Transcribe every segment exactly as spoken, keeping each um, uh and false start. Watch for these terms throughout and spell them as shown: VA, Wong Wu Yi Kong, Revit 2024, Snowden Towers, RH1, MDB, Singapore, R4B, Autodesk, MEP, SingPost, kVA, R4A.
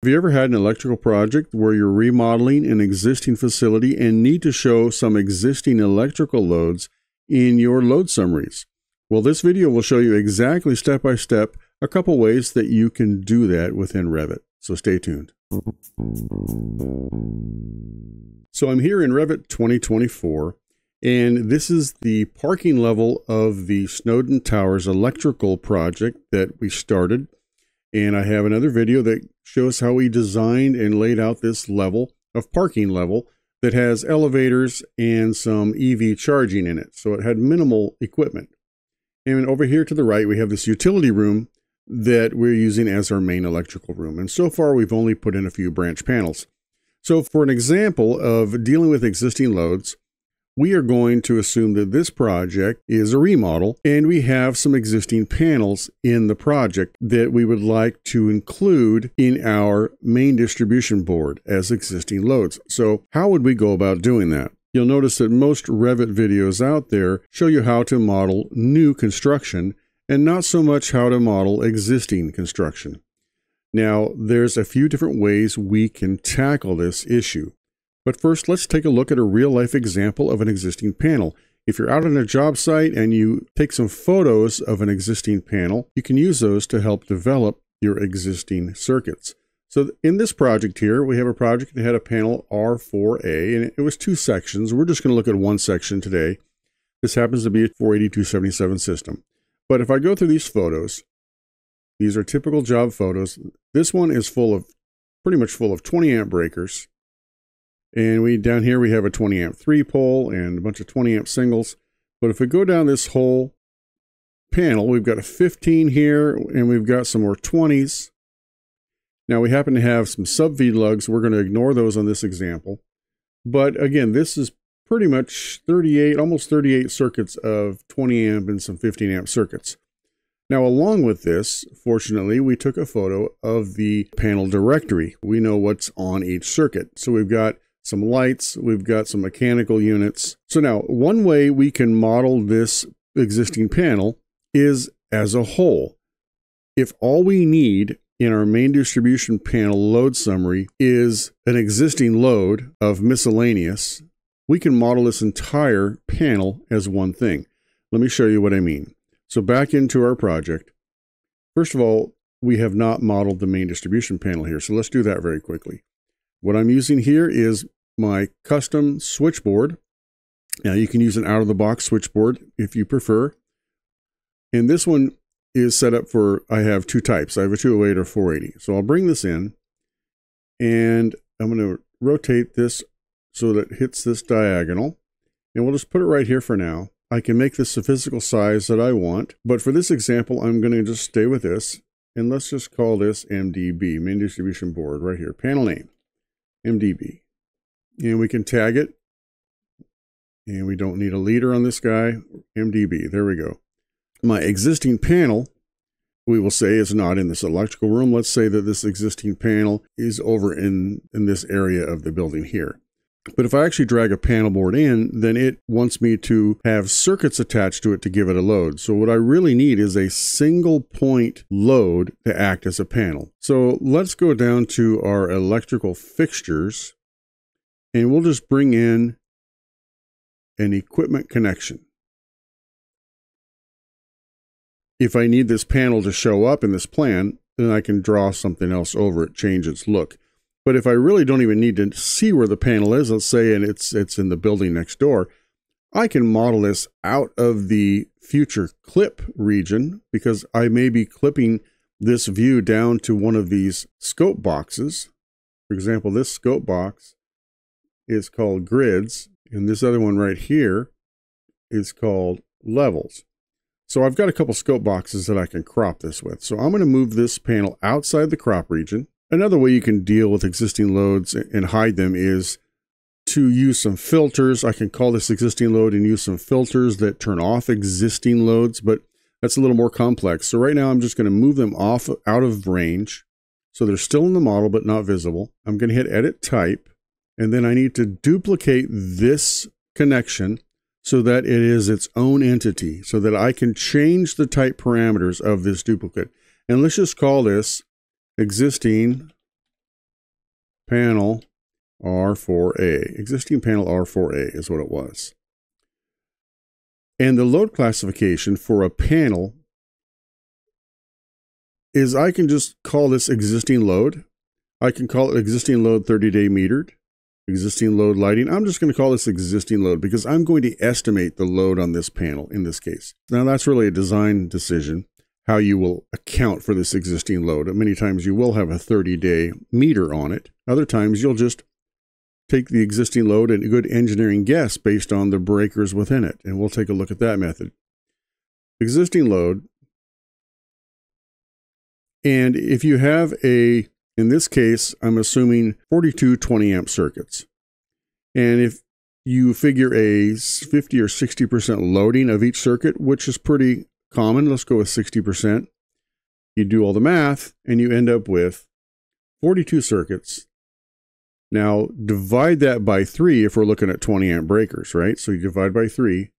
Have you ever had an electrical project where you're remodeling an existing facility and need to show some existing electrical loads in your load summaries? Well, this video will show you exactly step by step a couple ways that you can do that within Revit. So stay tuned. So I'm here in Revit twenty twenty-four, and this is the parking level of the Snowden Towers electrical project that we started. And I have another video that shows how we designed and laid out this level of parking level that has elevators and some E V charging in it. So it had minimal equipment. And over here to the right, we have this utility room that we're using as our main electrical room. And so far, we've only put in a few branch panels. So for an example of dealing with existing loads, we are going to assume that this project is a remodel and we have some existing panels in the project that we would like to include in our main distribution board as existing loads. So how would we go about doing that? You'll notice that most Revit videos out there show you how to model new construction and not so much how to model existing construction. Now, there's a few different ways we can tackle this issue. But first, let's take a look at a real-life example of an existing panel. If you're out on a job site and you take some photos of an existing panel, you can use those to help develop your existing circuits. So in this project here, we have a project that had a panel R four A, and it was two sections. We're just going to look at one section today. This happens to be a four eighty-two seventy-seven system. But if I go through these photos, these are typical job photos. This one is full of, pretty much full of twenty amp breakers. And we down here, we have a twenty amp three pole and a bunch of twenty amp singles. But if we go down this whole panel, we've got a fifteen here and we've got some more twenties. Now we happen to have some sub V lugs. We're going to ignore those on this example. But again, this is pretty much thirty-eight, almost thirty-eight circuits of twenty amp and some fifteen amp circuits. Now, along with this, fortunately, we took a photo of the panel directory. We know what's on each circuit. So we've got some lights, we've got some mechanical units. So now, one way we can model this existing panel is as a whole. If all we need in our main distribution panel load summary is an existing load of miscellaneous, we can model this entire panel as one thing. Let me show you what I mean. So back into our project. First of all, we have not modeled the main distribution panel here, so let's do that very quickly. What I'm using here is my custom switchboard. Now you can use an out-of-the-box switchboard if you prefer. And this one is set up for, I have two types. I have a two oh eight or four eighty. So I'll bring this in and I'm going to rotate this so that it hits this diagonal. And we'll just put it right here for now. I can make this the physical size that I want. But for this example, I'm going to just stay with this. And let's just call this M D B, main distribution board, right here. Panel name. M D B, and we can tag it, and we don't need a leader on this guy. M D B, there we go. My existing panel, we will say, is not in this electrical room. Let's say that this existing panel is over in in this area of the building here. But if I actually drag a panel board in, then it wants me to have circuits attached to it to give it a load. So what I really need is a single point load to act as a panel. So let's go down to our electrical fixtures and we'll just bring in an equipment connection. If I need this panel to show up in this plan, then I can draw something else over it, change its look. But if I really don't even need to see where the panel is, let's say and it's it's in the building next door, I can model this out of the future clip region because I may be clipping this view down to one of these scope boxes. For example, this scope box is called grids, and this other one right here is called levels. So I've got a couple scope boxes that I can crop this with. So I'm going to move this panel outside the crop region. Another way you can deal with existing loads and hide them is to use some filters. I can call this existing load and use some filters that turn off existing loads, but that's a little more complex. So right now I'm just going to move them off out of range. So they're still in the model, but not visible. I'm going to hit edit type, and then I need to duplicate this connection so that it is its own entity so that I can change the type parameters of this duplicate. And let's just call this existing panel R four A. Existing panel R four A is what it was. And the load classification for a panel is I can just call this existing load. I can call it existing load thirty day metered, existing load lighting. I'm just going to call this existing load because I'm going to estimate the load on this panel in this case. Now that's really a design decision, how you will account for this existing load. Many times you will have a thirty day meter on it. Other times you'll just take the existing load and a good engineering guess based on the breakers within it. And we'll take a look at that method. Existing load. And if you have a, in this case, I'm assuming forty-two twenty amp circuits. And if you figure a fifty or sixty percent loading of each circuit, which is pretty common, let's go with sixty percent. You do all the math and you end up with forty-two circuits. Now divide that by three if we're looking at twenty amp breakers, right? So you divide by three.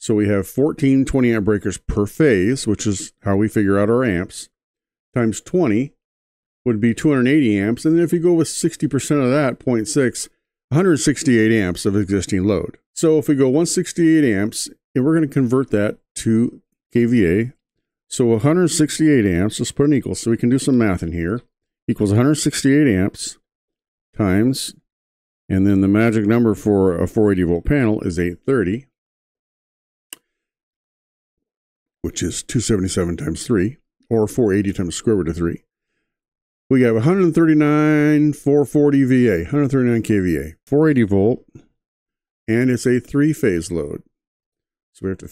So we have fourteen twenty amp breakers per phase, which is how we figure out our amps, times twenty would be two hundred eighty amps. And then if you go with sixty percent of that, zero point six, one hundred sixty-eight amps of existing load. So if we go one hundred sixty-eight amps, and we're going to convert that to kVA. So one hundred sixty-eight amps, let's put an equal so we can do some math in here, equals one hundred sixty-eight amps times, and then the magic number for a four eighty volt panel is eight thirty, which is two seventy-seven times three, or four eighty times square root of three. We have one hundred thirty-nine four forty V A, one hundred thirty-nine kVA, four eighty volt, and it's a three-phase load. So we have to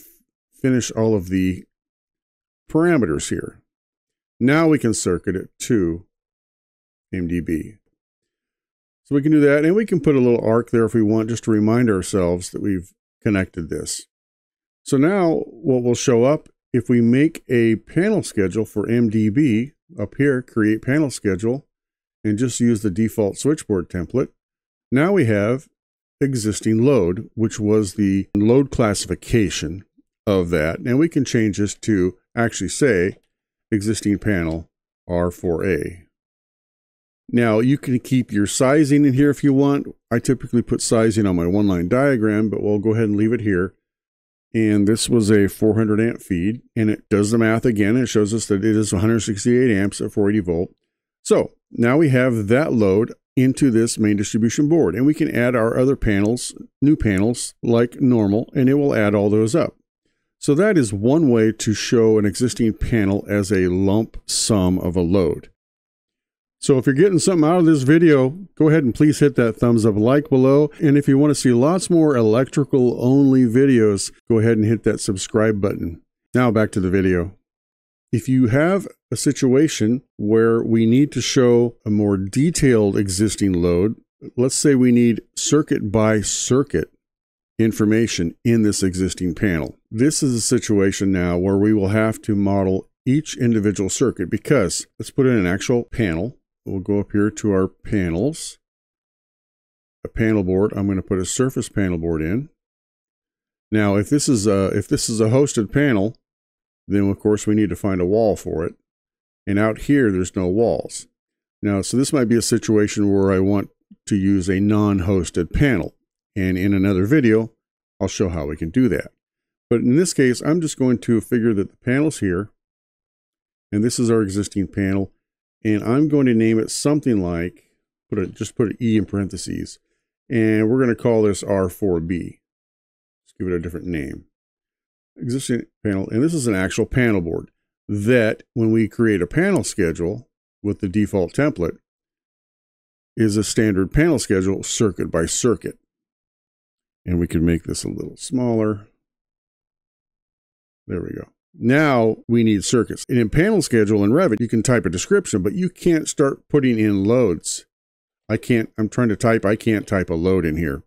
finish all of the parameters here. Now we can circuit it to M D B. So we can do that, and we can put a little arc there if we want, just to remind ourselves that we've connected this. So now what will show up if we make a panel schedule for M D B, up here, create panel schedule, and just use the default switchboard template. Now we have existing load, which was the load classification of that. And we can change this to actually say existing panel R four A. Now you can keep your sizing in here if you want. I typically put sizing on my one line diagram, but we'll go ahead and leave it here. And this was a four hundred amp feed, and it does the math again. It shows us that it is one hundred sixty-eight amps at four eighty volt. So now we have that load into this main distribution board, and we can add our other panels, new panels like normal, and it will add all those up. So that is one way to show an existing panel as a lump sum of a load. So if you're getting something out of this video, go ahead and please hit that thumbs up, like below. And if you want to see lots more electrical only videos, go ahead and hit that subscribe button. Now back to the video. If you have a situation where we need to show a more detailed existing load, let's say we need circuit by circuit information in this existing panel. This is a situation now where we will have to model each individual circuit, because let's put in an actual panel. We'll go up here to our panels, a panel board. I'm going to put a surface panel board in. Now, if this is a, if this is a hosted panel, then of course we need to find a wall for it. And out here, there's no walls. Now, so this might be a situation where I want to use a non-hosted panel. And in another video, I'll show how we can do that. But in this case, I'm just going to figure that the panel's here. And this is our existing panel. And I'm going to name it something like, put it, just put an E in parentheses. And we're going to call this R four B. Let's give it a different name. Existing panel, and this is an actual panel board that when we create a panel schedule with the default template is a standard panel schedule circuit by circuit. And we can make this a little smaller. There we go. Now we need circuits, and in panel schedule in Revit you can type a description, but you can't start putting in loads. I can't, I'm trying to type, I can't type a load in here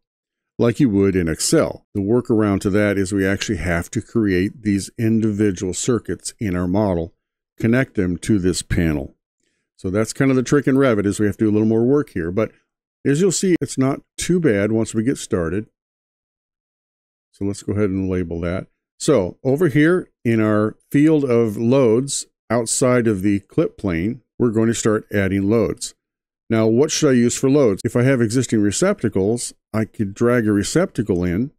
like you would in Excel. The workaround to that is we actually have to create these individual circuits in our model, connect them to this panel. So that's kind of the trick in Revit, is we have to do a little more work here. But as you'll see, it's not too bad once we get started. So let's go ahead and label that. So over here in our field of loads outside of the clip plane, we're going to start adding loads. Now, what should I use for loads? If I have existing receptacles, I could drag a receptacle in,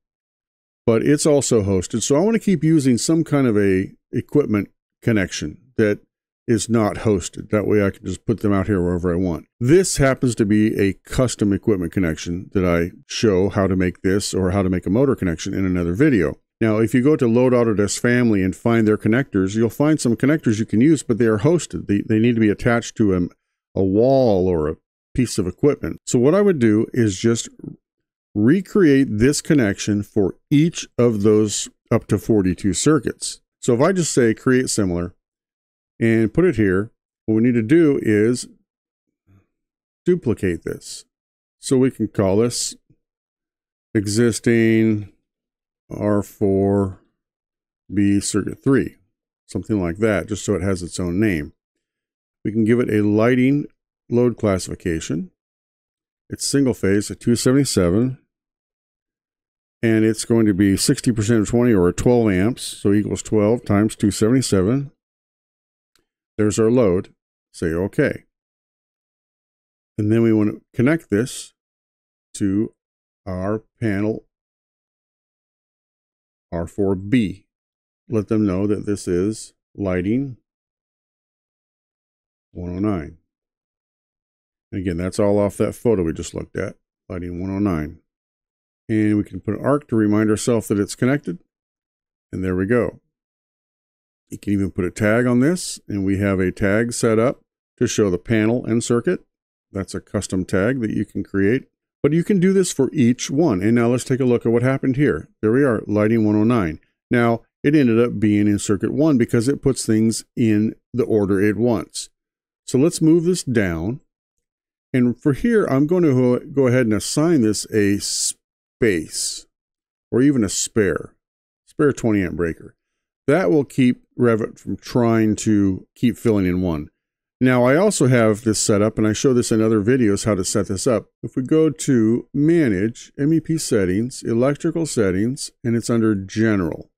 but it's also hosted. So I want to keep using some kind of a equipment connection that is not hosted. That way I can just put them out here wherever I want. This happens to be a custom equipment connection that I show how to make this or how to make a motor connection in another video. Now, if you go to Load Autodesk Family and find their connectors, you'll find some connectors you can use, but they are hosted. They, they need to be attached to a, a wall or a piece of equipment. So what I would do is just recreate this connection for each of those up to forty-two circuits. So if I just say create similar and put it here, what we need to do is duplicate this. So we can call this existing R four B circuit three, something like that, just so it has its own name. We can give it a lighting load classification. It's single phase at two seventy-seven, and it's going to be sixty percent of twenty, or twelve amps, so equals twelve times two seventy-seven. There's our load. Say okay. And then we want to connect this to our panel R four B. Let them know that this is lighting one oh nine. Again, that's all off that photo we just looked at, lighting one oh nine. And we can put an arc to remind ourselves that it's connected. And there we go. You can even put a tag on this, and we have a tag set up to show the panel and circuit. That's a custom tag that you can create. But you can do this for each one. And now let's take a look at what happened here. There we are, lighting one oh nine. Now, it ended up being in circuit one because it puts things in the order it wants. So let's move this down. And for here, I'm going to go ahead and assign this a space, or even a spare, spare twenty amp breaker. That will keep Revit from trying to keep filling in one. Now, I also have this set up, and I show this in other videos how to set this up. If we go to Manage, M E P Settings, Electrical Settings, and it's under General.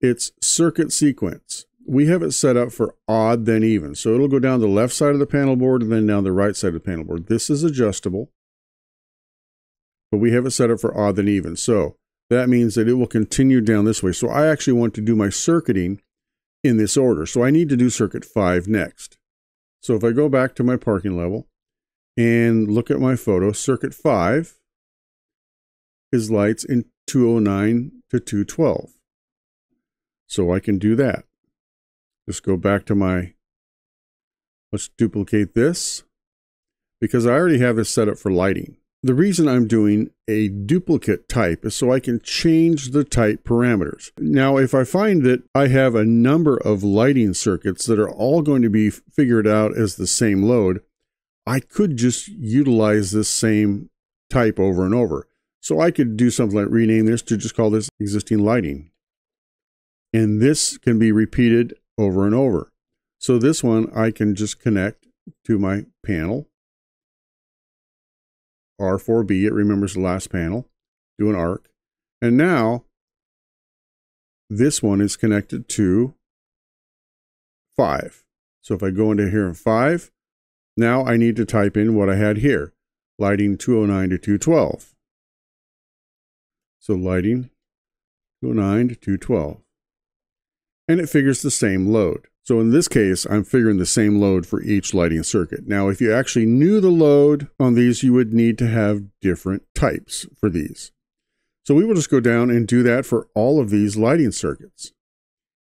It's Circuit Sequence. We have it set up for odd then even. So it'll go down the left side of the panel board and then down the right side of the panel board. This is adjustable, but we have it set up for odd then even. So that means that it will continue down this way. So I actually want to do my circuiting in this order. So I need to do circuit five next. So if I go back to my parking level and look at my photo, circuit five is lights in two oh nine to two twelve. So I can do that. Just go back to my, let's duplicate this, because I already have this set up for lighting. The reason I'm doing a duplicate type is so I can change the type parameters. Now, if I find that I have a number of lighting circuits that are all going to be figured out as the same load, I could just utilize this same type over and over. So I could do something like rename this to just call this existing lighting. And this can be repeated over and over. So this one I can just connect to my panel R four B. It remembers the last panel. Do an arc, and now this one is connected to five. So if I go into here in five, now I need to type in what I had here, lighting two oh nine to two twelve. So lighting two oh nine to two twelve. And it figures the same load. So in this case, I'm figuring the same load for each lighting circuit. Now, if you actually knew the load on these, you would need to have different types for these. So we will just go down and do that for all of these lighting circuits.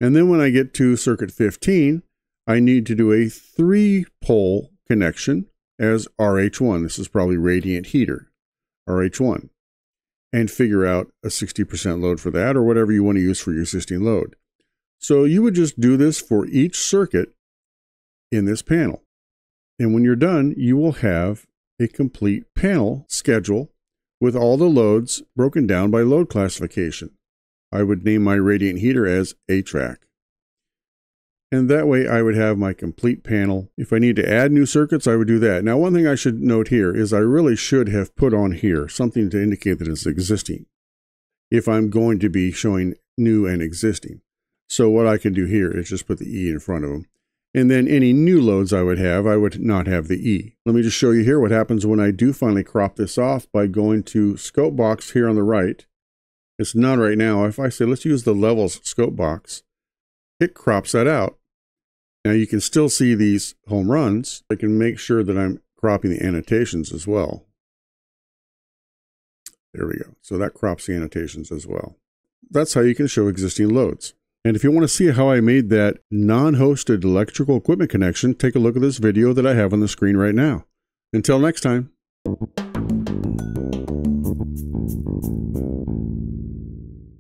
And then when I get to circuit fifteen, I need to do a three pole connection as R H one. This is probably radiant heater, R H one, and figure out a sixty percent load for that, or whatever you want to use for your existing load. So you would just do this for each circuit in this panel. And when you're done, you will have a complete panel schedule with all the loads broken down by load classification. I would name my radiant heater as A-Track. And that way I would have my complete panel. If I need to add new circuits, I would do that. Now, one thing I should note here is I really should have put on here something to indicate that it's existing, if I'm going to be showing new and existing. So what I can do here is just put the E in front of them. And then any new loads I would have, I would not have the E. Let me just show you here what happens when I do finally crop this off by going to scope box here on the right. It's none right now. If I say, let's use the levels scope box, it crops that out. Now you can still see these home runs. I can make sure that I'm cropping the annotations as well. There we go. So that crops the annotations as well. That's how you can show existing loads. And if you want to see how I made that non-hosted electrical equipment connection, take a look at this video that I have on the screen right now. Until next time.